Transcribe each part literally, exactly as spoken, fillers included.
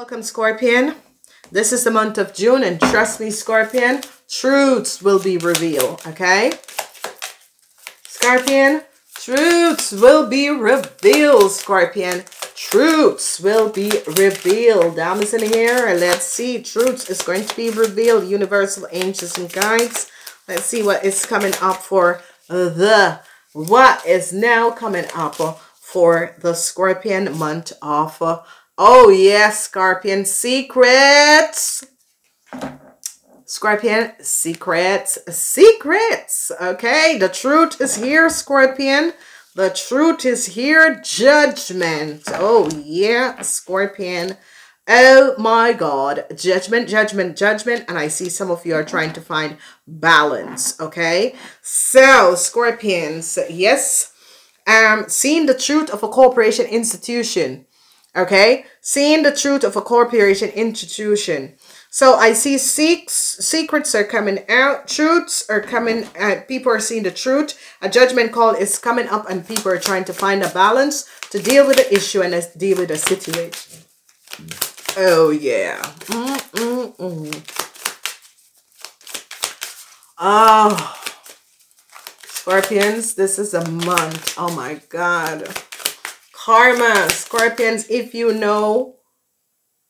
Welcome, Scorpion. This is the month of June, and trust me, Scorpion, truths will be revealed, okay? Scorpion, truths will be revealed, Scorpion. Truths will be revealed. Dom is in here, and let's see. Truths is going to be revealed. Universal angels and guides. Let's see what is coming up for the, what is now coming up for the Scorpion month of uh, oh, yes, Scorpion secrets. Scorpion secrets, secrets. Okay, the truth is here, Scorpion. The truth is here, judgment. Oh, yeah, Scorpion. Oh, my God. Judgment, judgment, judgment. And I see some of you are trying to find balance. Okay, so Scorpions, yes. Um, seeing the truth of a corporation institution. Okay, seeing the truth of a corporation institution. So I see six secrets are coming out, truths are coming, uh, people are seeing the truth. A judgment call is coming up, and people are trying to find a balance to deal with the issue and deal with the situation. Oh yeah. Mm-mm-mm. Oh, Scorpions, this is a month. Oh my God. Karma, Scorpions, if you know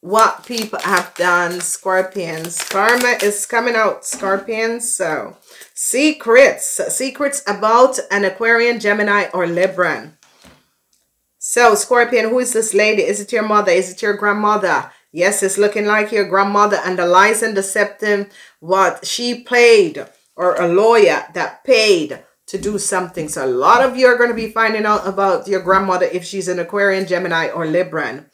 what people have done, Scorpions, karma is coming out, Scorpions. So, secrets, secrets about an Aquarian, Gemini, or Libran. So, Scorpion, who is this lady? Is it your mother? Is it your grandmother? Yes, it's looking like your grandmother, and the lies and deceptive, what she played, or a lawyer that paid to do something. So a lot of you are going to be finding out about your grandmother if she's an Aquarian, Gemini, or Libran.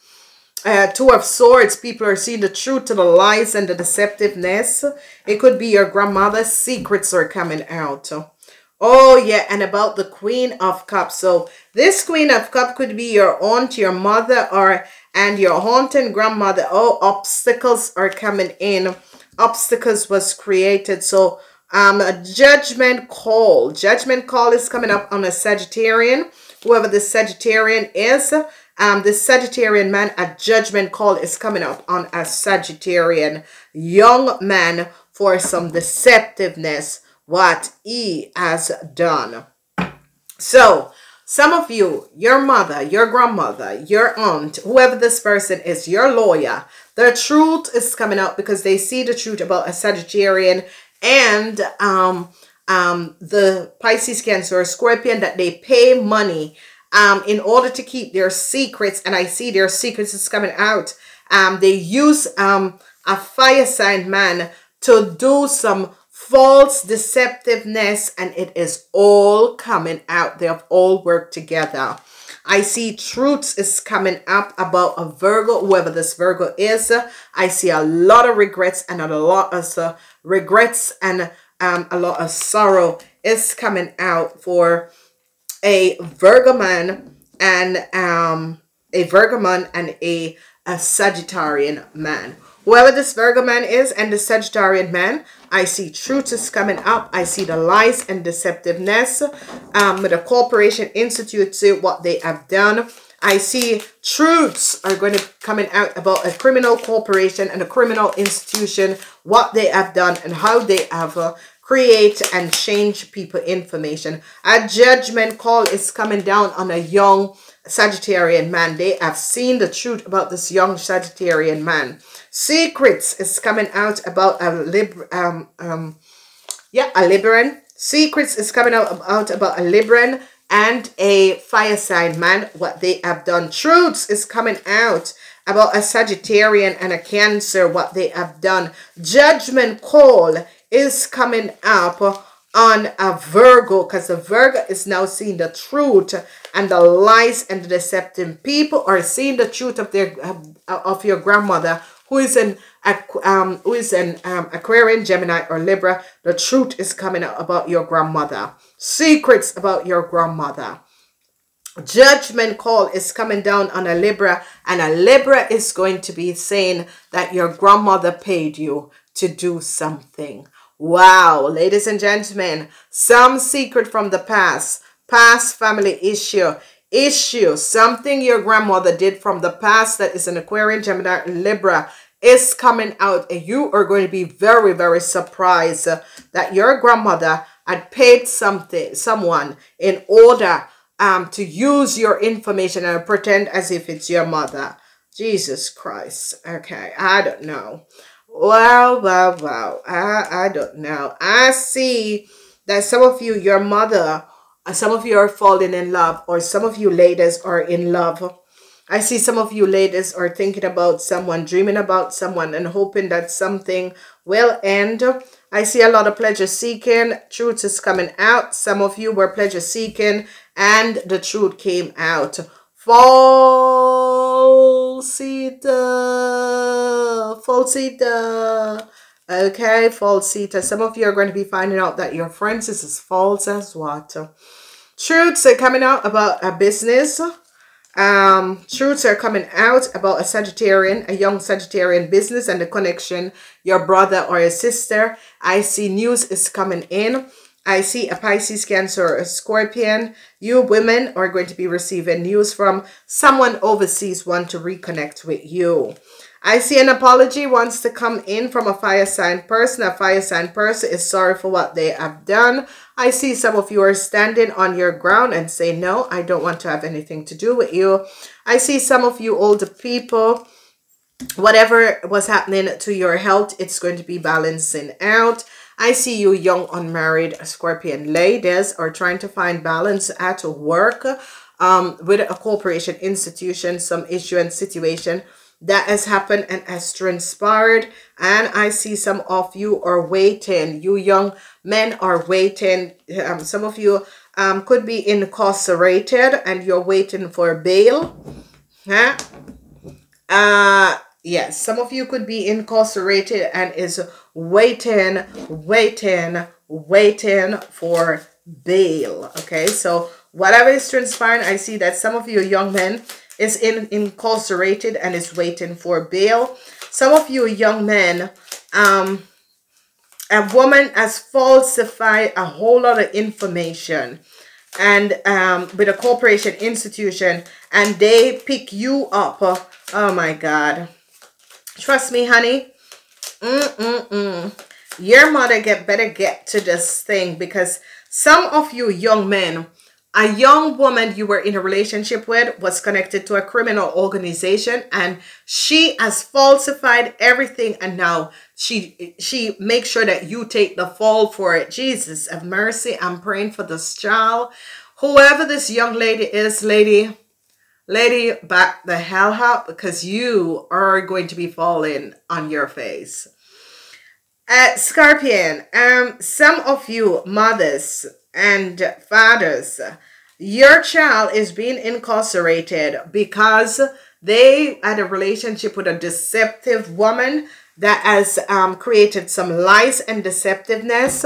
Uh, two of Swords, people are seeing the truth to the lies and the deceptiveness. It could be your grandmother's secrets are coming out. Oh yeah, and about the Queen of Cups. So this Queen of Cups could be your aunt, your mother, or and your aunt and grandmother. Oh, obstacles are coming in. Obstacles was created. So Um, a judgment call. Judgment call is coming up on a Sagittarian. Whoever the Sagittarian is, um, the Sagittarian man, a judgment call is coming up on a Sagittarian young man for some deceptiveness, what he has done. So, some of you, your mother, your grandmother, your aunt, whoever this person is, your lawyer, the truth is coming out because they see the truth about a Sagittarian and um, um, the Pisces, Cancer, or Scorpion that they pay money um, in order to keep their secrets. And I see their secrets is coming out. Um, they use um, a fire sign man to do some false deceptiveness, and it is all coming out. They have all worked together. I see truths is coming up about a Virgo, whoever this Virgo is. I see a lot of regrets and a lot of uh, regrets and um, a lot of sorrow is coming out for a Virgo man and um, a Virgo man and a, a Sagittarian man. Whoever this Virgo man is and the Sagittarian man, I see truth is coming up. I see the lies and deceptiveness um, with a corporation institute to what they have done. I see truths are going to be coming out about a criminal corporation and a criminal institution, what they have done and how they have uh, create and change people information. A judgment call is coming down on a young Sagittarian man. They have seen the truth about this young Sagittarian man. Secrets is coming out about a Lib um um yeah a Libran. Secrets is coming out about, about a Libran and a fire sign man, what they have done. Truths is coming out about a Sagittarian and a Cancer, what they have done. Judgment call is coming up on a Virgo because the Virgo is now seeing the truth and the lies and the deceptive. People are seeing the truth of their of your grandmother, who is an um who is an um, Aquarian, Gemini, or Libra. The truth is coming out about your grandmother. Secrets about your grandmother. Judgment call is coming down on a Libra, and a Libra is going to be saying that your grandmother paid you to do something. Wow, ladies and gentlemen, some secret from the past, past family issue issue, something your grandmother did from the past that is an Aquarian, Gemini, Libra, is coming out, and you are going to be very, very surprised that your grandmother had paid something, someone in order um, to use your information and pretend as if it's your mother. Jesus Christ. Okay, I don't know. Wow, wow, wow. I, I don't know. I see that some of you, your mother, some of you are falling in love, or some of you ladies are in love. I see some of you ladies are thinking about someone, dreaming about someone, and hoping that something will end. I see a lot of pleasure seeking. Truth is coming out. Some of you were pleasure seeking and the truth came out. Falsita, falsita, okay, falsita. Some of you are going to be finding out that your friends is as false as water. Truths are coming out about a business. Um, truths are coming out about a Sagittarian, a young Sagittarian business and the connection, your brother or your sister. I see news is coming in. I see a Pisces, Cancer, a Scorpion. You women are going to be receiving news from someone overseas want to reconnect with you. I see an apology wants to come in from a fire sign person. A fire sign person is sorry for what they have done. I see some of you are standing on your ground and say, no, I don't want to have anything to do with you. I see some of you older people, whatever was happening to your health, it's going to be balancing out. I see you young unmarried Scorpion ladies are trying to find balance at work um, with a corporation, institution, some issue and situation that has happened and has transpired. And I see some of you are waiting. You young men are waiting. Um, some of you um, could be incarcerated and you're waiting for bail. Huh? Uh, yes, some of you could be incarcerated and is waiting, waiting, waiting for bail. Okay, so whatever is transpiring, I see that some of you young men is in, incarcerated and is waiting for bail. Some of you young men, um, a woman has falsified a whole lot of information and um, with a corporation, institution, and they pick you up. Oh my God. Trust me, honey. Mm-mm-mm. Your mother get better get to this thing, because some of you young men, a young woman you were in a relationship with was connected to a criminal organization, and she has falsified everything, and now she she makes sure that you take the fall for it. Jesus have mercy. I'm praying for this child. Whoever this young lady is, lady, lady, back the hell up, because you are going to be falling on your face. Uh, Scorpion, um, some of you mothers and fathers, your child is being incarcerated because they had a relationship with a deceptive woman that has um, created some lies and deceptiveness,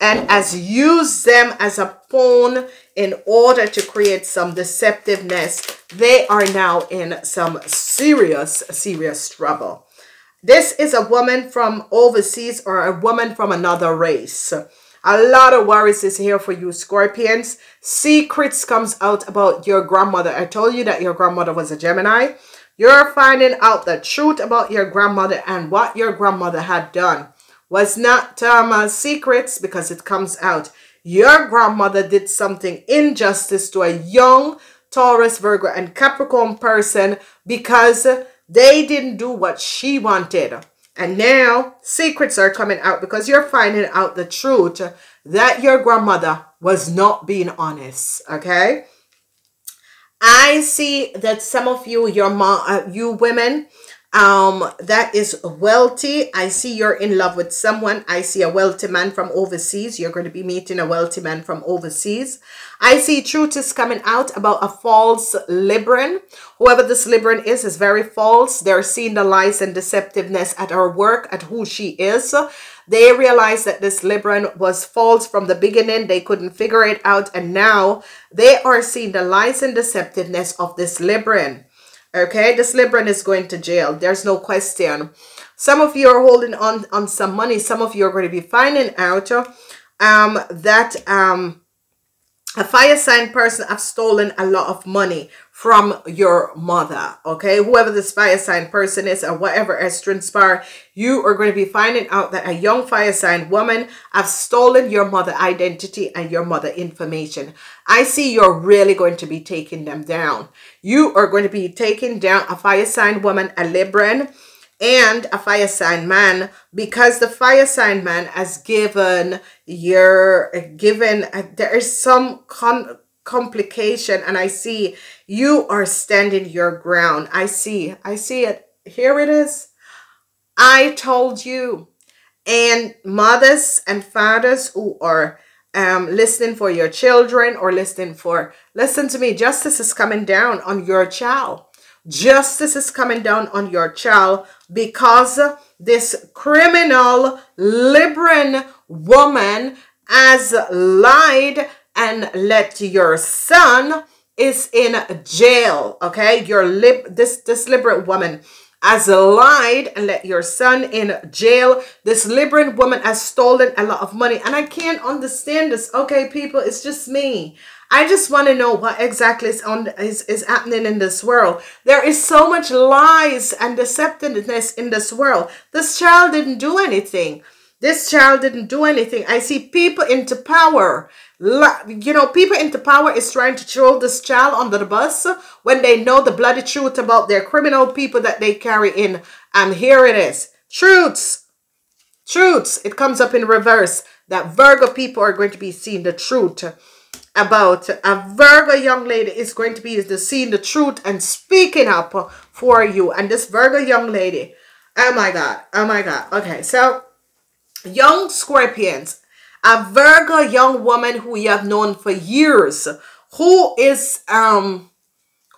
and has used them as a pawn in order to create some deceptiveness. They are now in some serious, serious trouble. This is a woman from overseas or a woman from another race. A lot of worries is here for you, Scorpions. Secrets comes out about your grandmother. I told you that your grandmother was a Gemini. You're finding out the truth about your grandmother, and what your grandmother had done was not um, uh, secrets, because it comes out. Your grandmother did something injustice to a young Taurus, Virgo, and Capricorn person because they didn't do what she wanted. And now secrets are coming out because you're finding out the truth that your grandmother was not being honest, okay? I see that some of you, your mom, uh, you women, um that is wealthy. I see you're in love with someone. I see a wealthy man from overseas. You're going to be meeting a wealthy man from overseas. I see truth is coming out about a false Libran. Whoever this Libran is is very false. They're seeing the lies and deceptiveness at her work, at who she is. They realized that this Libran was false from the beginning. They couldn't figure it out, and now they are seeing the lies and deceptiveness of this Libran. Okay, this Libran is going to jail. There's no question. Some of you are holding on on some money. Some of you are going to be finding out um, that um, a fire sign person have stolen a lot of money from your mother, okay? Whoever this fire sign person is or whatever has transpired, you are going to be finding out that a young fire sign woman have stolen your mother identity and your mother information. I see you're really going to be taking them down. You are going to be taking down a fire sign woman, a Libran, and a fire sign man, because the fire sign man has given your given uh, there is some com complication, and I see you are standing your ground. I see, I see it. Here it is. I told you. And mothers and fathers who are um listening for your children or listening for, listen to me, justice is coming down on your child. Justice is coming down on your child because this criminal Libran woman has lied and let your son is in jail. Okay, your lib this this Libran woman has lied and let your son in jail. This Libran woman has stolen a lot of money, and I can't understand this. Okay, people, it's just me. I just want to know what exactly is on is, is happening in this world. There is so much lies and deceptiveness in this world. This child didn't do anything. This child didn't do anything. I see people into power. You know, people into power is trying to throw this child under the bus when they know the bloody truth about their criminal people that they carry in. And here it is. Truths. Truths. It comes up in reverse that Virgo people are going to be seeing the truth. About a Virgo young lady is going to be seeing the truth and speaking up for you. And this Virgo young lady, oh my God, oh my God. Okay, so young Scorpions, a Virgo young woman who you have known for years, who is um,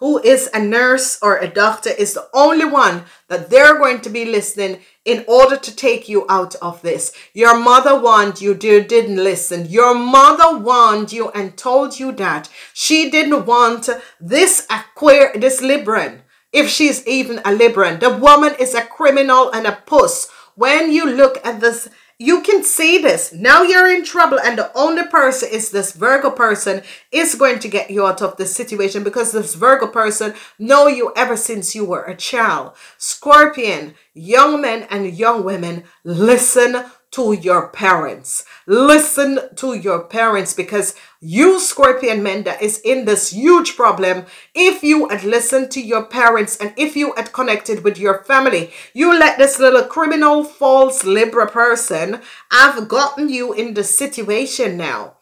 who is a nurse or a doctor, is the only one that they're going to be listening in order to take you out of this. Your mother warned you, you didn't listen. Your mother warned you and told you that she didn't want this queer, this Libran, if she's even a Libran. The woman is a criminal and a puss. When you look at this, you can see this. Now you're in trouble, and the only person is this Virgo person is going to get you out of this situation because this Virgo person know you ever since you were a child. Scorpion, young men and young women, listen to your parents. Listen to your parents, because you Scorpion men that is in this huge problem, if you had listened to your parents and if you had connected with your family, you let this little criminal false Libra person have gotten you in the situation now.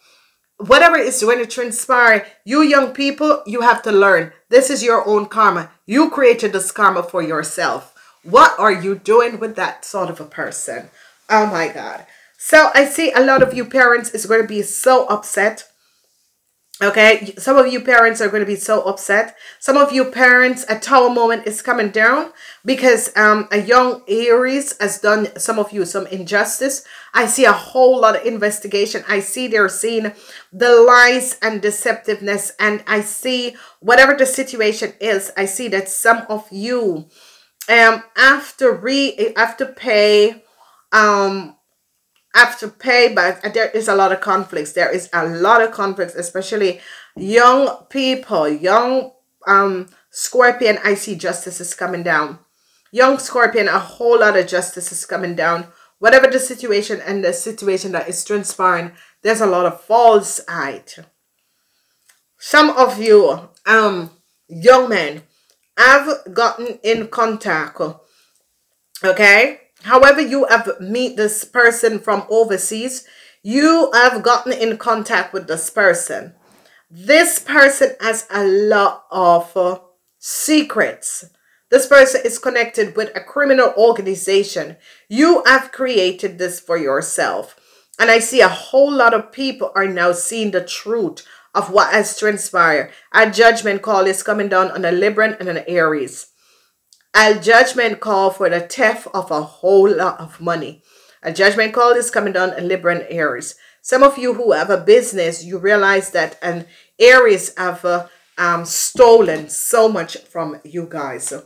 Whatever is going to transpire, you young people, you have to learn. This is your own karma. You created this karma for yourself. What are you doing with that sort of a person? Oh my God. So I see a lot of you parents is going to be so upset. Okay. Some of you parents are going to be so upset. Some of you parents, a tower moment is coming down because um, a young Aries has done some of you some injustice. I see a whole lot of investigation. I see they're seeing the lies and deceptiveness. And I see whatever the situation is, I see that some of you um, have to re have to pay... Um, after pay, but there is a lot of conflicts. There is a lot of conflicts, especially young people, young um, Scorpion. I see justice is coming down. Young Scorpion, a whole lot of justice is coming down. Whatever the situation and the situation that is transpiring, there's a lot of false height. Some of you um, young men have gotten in contact, okay? However you have met this person from overseas, you have gotten in contact with this person. This person has a lot of uh, secrets. This person is connected with a criminal organization. You have created this for yourself. And I see a whole lot of people are now seeing the truth of what has transpired. A judgment call is coming down on a Libran and an Aries. A judgment call for the theft of a whole lot of money. A judgment call is coming down in Libran Aries. Some of you who have a business, you realize that an Aries have uh, um, stolen so much from you guys. Uh,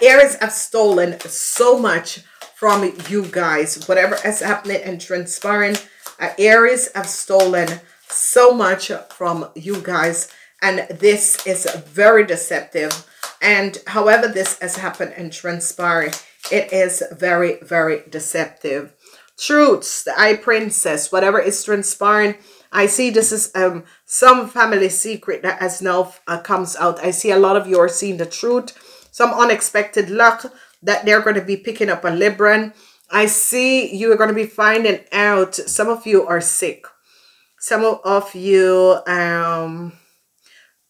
Aries have stolen so much from you guys. Whatever is happening and transpiring, uh, Aries have stolen so much from you guys, and this is very deceptive. And however this has happened and transpired, it is very, very deceptive. Truths, the Eye Princess, whatever is transpiring, I see this is um some family secret that has now uh, comes out. I see a lot of you are seeing the truth. Some unexpected luck that they're going to be picking up a Libran. I see you are going to be finding out some of you are sick. Some of you, um,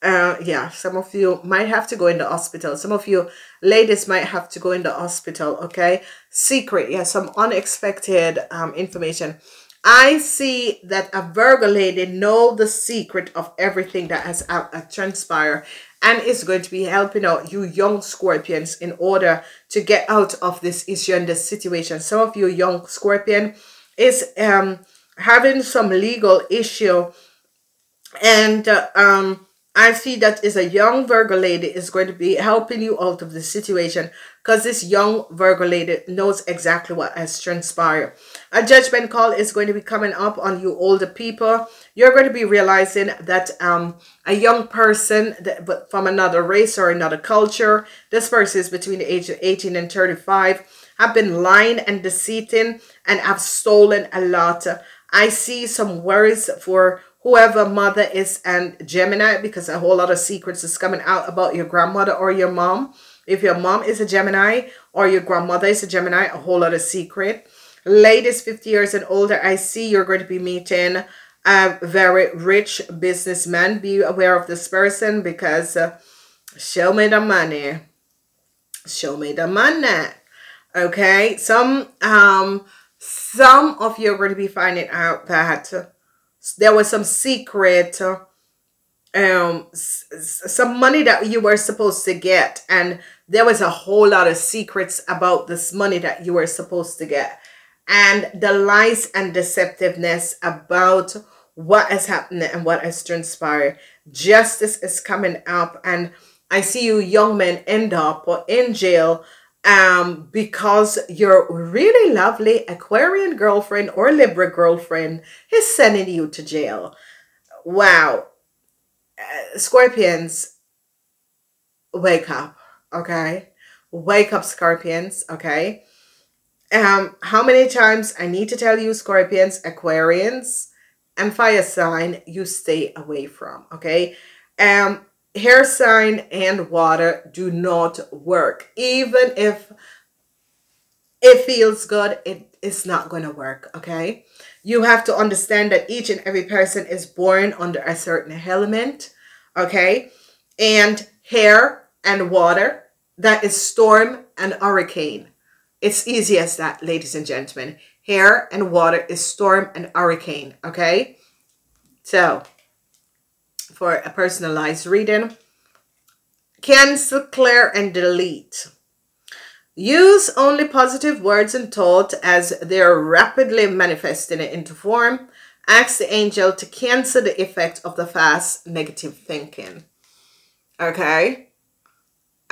uh, yeah, some of you might have to go in the hospital. Some of you ladies might have to go in the hospital, okay? Secret, yeah, some unexpected um, information. I see that a Virgo lady knows the secret of everything that has uh, transpired and is going to be helping out you young Scorpions in order to get out of this issue and this situation. Some of you young Scorpion is... um. having some legal issue, and uh, um I see that is a young Virgo lady is going to be helping you out of the situation, because this young Virgo lady knows exactly what has transpired. A judgment call is going to be coming up on you older people. You're going to be realizing that um a young person that, but from another race or another culture, this person is between the age of eighteen and thirty-five, have been lying and deceiving and have stolen a lot. I see some worries for whoever mother is and Gemini, because a whole lot of secrets is coming out about your grandmother or your mom. If your mom is a Gemini or your grandmother is a Gemini, a whole lot of secret. Ladies fifty years and older, I see you're going to be meeting a very rich businessman. Be aware of this person, because uh, show me the money. Show me the money. Okay, some um some of you are going to be finding out that there was some secret, um, some money that you were supposed to get, and there was a whole lot of secrets about this money that you were supposed to get, and the lies and deceptiveness about what has happened and what has transpired. Justice is coming up, and I see you young men end up or in jail um because your really lovely Aquarian girlfriend or Libra girlfriend is sending you to jail. Wow. Uh, Scorpions, wake up, okay? Wake up, Scorpions, okay? Um how many times I need to tell you, Scorpions, Aquarians and fire sign, you stay away from, okay? um Hair sign and water do not work. Even if it feels good, it is not going to work, okay? You have to understand that each and every person is born under a certain element, okay? And hair and water, that is storm and hurricane. It's easy as that, ladies and gentlemen. Hair and water is storm and hurricane, okay? So... for a personalized reading, cancel, clear, and delete. Use only positive words and thoughts as they're rapidly manifesting it into form. Ask the angel to cancel the effect of the fast negative thinking. Okay.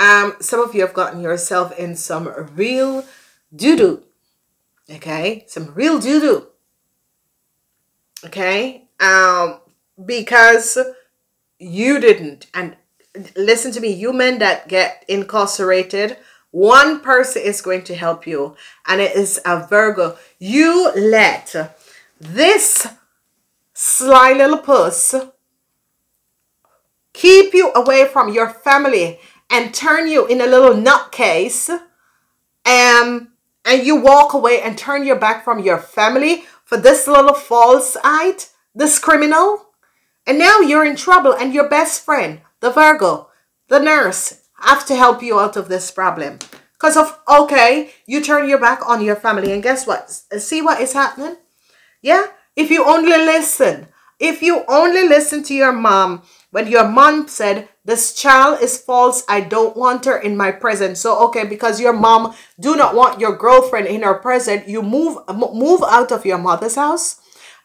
Um, some of you have gotten yourself in some real doo-doo. Okay. Some real doo-doo. Okay. Um, because... you didn't. And listen to me, you men that get incarcerated, one person is going to help you, and it is a Virgo. You let this sly little puss keep you away from your family and turn you in a little nutcase, um, and you walk away and turn your back from your family for this little false-eyed, this criminal. And now you're in trouble, and your best friend, the Virgo, the nurse, have to help you out of this problem. Because of, okay, you turn your back on your family, and guess what? See what is happening? Yeah? If you only listen, if you only listen to your mom, when your mom said, this child is false, I don't want her in my presence. So, okay, because your mom do not want your girlfriend in her presence, you move, move out of your mother's house.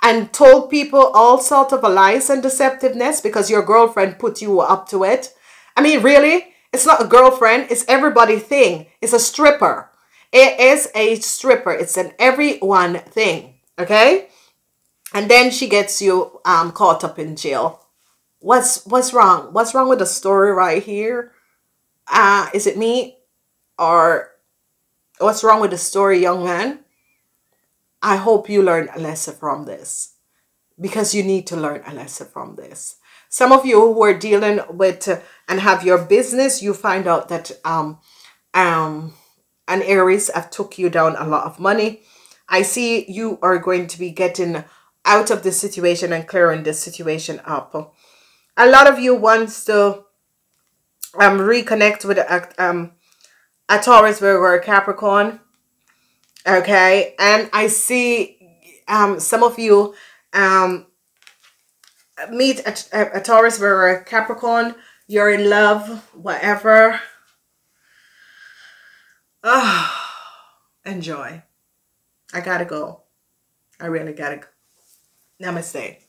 And told people all sort of lies and deceptiveness because your girlfriend put you up to it. I mean, really? It's not a girlfriend. It's everybody thing. It's a stripper. It is a stripper. It's an everyone thing. Okay? and then she gets you um, caught up in jail. What's what's wrong? What's wrong with the story right here? Uh, is it me? Or what's wrong with the story, young man? I hope you learn a lesson from this, because you need to learn a lesson from this. Some of you who are dealing with uh, and have your business, you find out that um, um, an Aries have took you down a lot of money. I see you are going to be getting out of this situation and clearing this situation up. A lot of you wants to um, reconnect with um, a Taurus, Virgo, or a Capricorn. Okay, and I see um, some of you um, meet a, a Taurus, Virgo, or a Capricorn. You're in love, whatever. Oh, enjoy. I gotta go. I really gotta go. Namaste.